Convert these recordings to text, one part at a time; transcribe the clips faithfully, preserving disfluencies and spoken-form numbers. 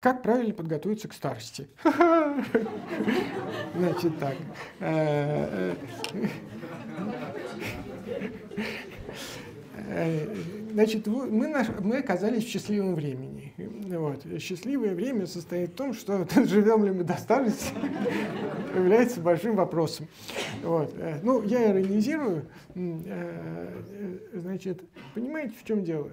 Как правильно подготовиться к старости? Значит так. Значит, мы, наш, мы оказались в счастливом времени. Вот. Счастливое время состоит в том, что живем ли мы до старости, является большим вопросом. Вот. Ну, я иронизирую. Значит, понимаете, в чем дело?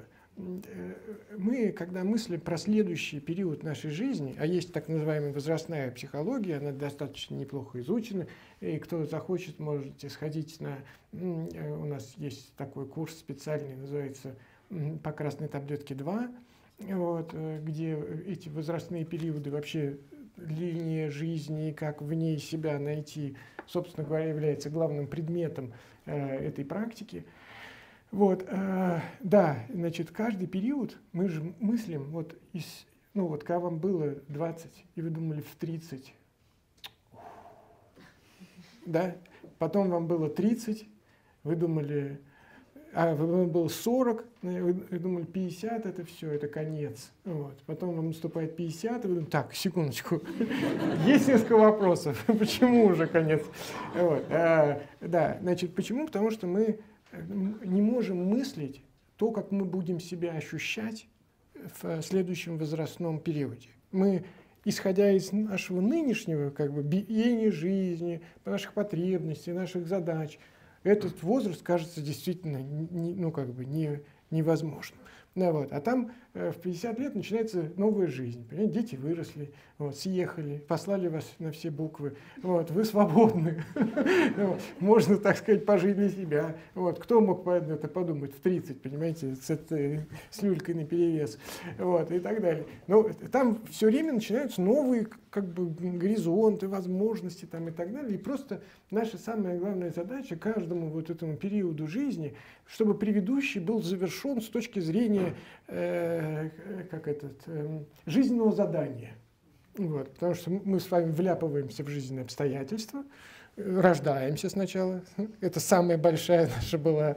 Мы, когда мыслим про следующий период нашей жизни, а есть так называемая возрастная психология, она достаточно неплохо изучена, и кто захочет, можете сходить на... У нас есть такой курс специальный, называется «По красной таблетке-два», вот, где эти возрастные периоды, вообще линия жизни, как в ней себя найти, собственно говоря, является главным предметом этой практики. Вот, э, да, значит, каждый период мы же мыслим, вот, из, ну, вот, когда вам было двадцать, и вы думали в тридцать, да, потом вам было тридцать, вы думали, а вам было сорок, вы думали пятьдесят, это все, это конец, вот, потом вам наступает пятьдесят, и вы думаете, так, секундочку, есть несколько вопросов, почему уже конец, вот, да, значит, почему, потому что мы не можем мыслить то, как мы будем себя ощущать в следующем возрастном периоде. Мы, исходя из нашего нынешнего как бы биения жизни, наших потребностей, наших задач, этот возраст кажется действительно не, ну, как бы не, невозможным. Да, вот. А там в пятьдесят лет начинается новая жизнь. Понимаете? Дети выросли, вот, съехали, послали вас на все буквы. Вот, вы свободны. Можно, так сказать, пожить для себя. Кто мог это подумать в тридцать, понимаете, с люлькой наперевес и так далее. Но там все время начинаются новые горизонты, возможности и так далее. И просто наша самая главная задача каждому вот этому периоду жизни, чтобы предыдущий был завершен с точки зрения Э, как этот, э, жизненного задания. Вот, потому что мы с вами вляпываемся в жизненные обстоятельства, э, рождаемся сначала. Это самая большая наша была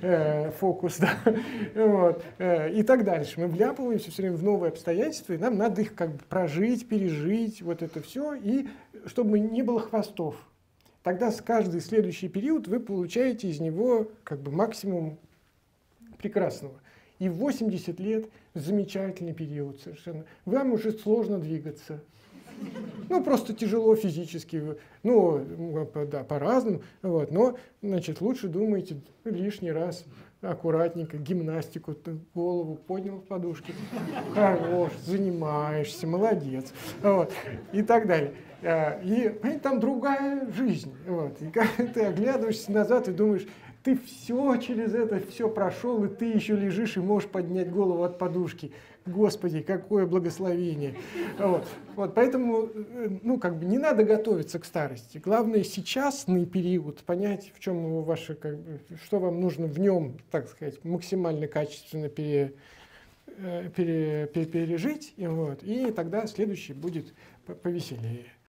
э, фокус. Да? Вот, э, и так дальше. Мы вляпываемся все время в новые обстоятельства, и нам надо их как бы прожить, пережить, вот это все, и чтобы не было хвостов. Тогда с каждый следующий период вы получаете из него как бы максимум прекрасного. И в восемьдесят лет замечательный период совершенно. Вам уже сложно двигаться. Ну, просто тяжело физически. Ну, да, по-разному. Вот. Но, значит, лучше думайте лишний раз аккуратненько, гимнастику, голову поднял в подушке. Хорош, занимаешься, молодец. Вот. И так далее. И там другая жизнь. Вот. И ты оглядываешься назад и думаешь... Ты все через это, все прошел, и ты еще лежишь и можешь поднять голову от подушки. Господи, какое благословение! Вот. Вот, поэтому ну, как бы не надо готовиться к старости. Главное сейчасный период, понять, в чем ваше, как бы, что вам нужно в нем, так сказать, максимально качественно пере, пере, пере, пережить. И, вот, и тогда следующий будет повеселее.